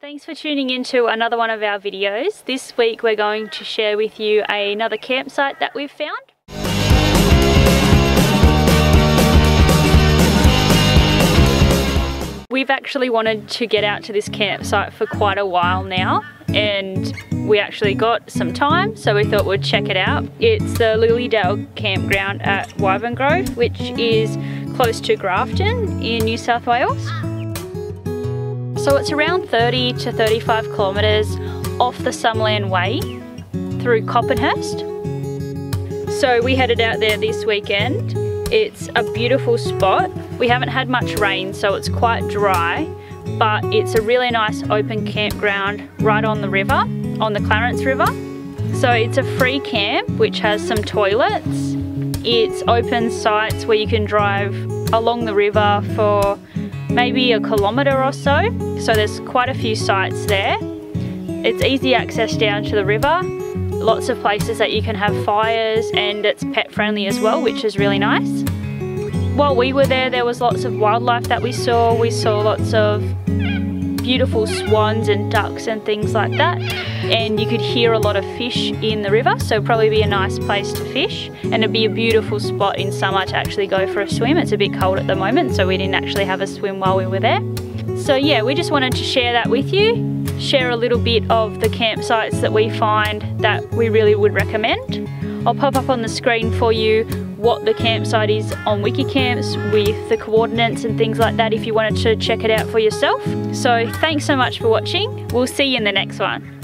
Thanks for tuning in to another one of our videos. This week we're going to share with you another campsite that we've found. We've actually wanted to get out to this campsite for quite a while now, and we actually got some time, so we thought we'd check it out. It's the Lilydale campground at Winegrove, which is close to Grafton in New South Wales. So it's around 30 to 35 kilometres off the Summerland Way through Copmanhurst. So we headed out there this weekend. It's a beautiful spot. We haven't had much rain, so it's quite dry, but it's a really nice open campground right on the river, on the Clarence River. So it's a free camp which has some toilets. It's open sites where you can drive along the river for maybe a kilometre or so, so there's quite a few sites there. It's easy access down to the river, lots of places that you can have fires, and it's pet friendly as well, which is really nice. While we were there, there was lots of wildlife that we saw. We saw lots of beautiful swans and ducks and things like that, and you could hear a lot of fish in the river, so probably be a nice place to fish, and it'd be a beautiful spot in summer to actually go for a swim. It's a bit cold at the moment, so we didn't actually have a swim while we were there. So yeah, we just wanted to share that with you, share a little bit of the campsites that we find that we really would recommend. I'll pop up on the screen for you what the campsite is on Wikicamps with the coordinates and things like that if you wanted to check it out for yourself. So thanks so much for watching. We'll see you in the next one.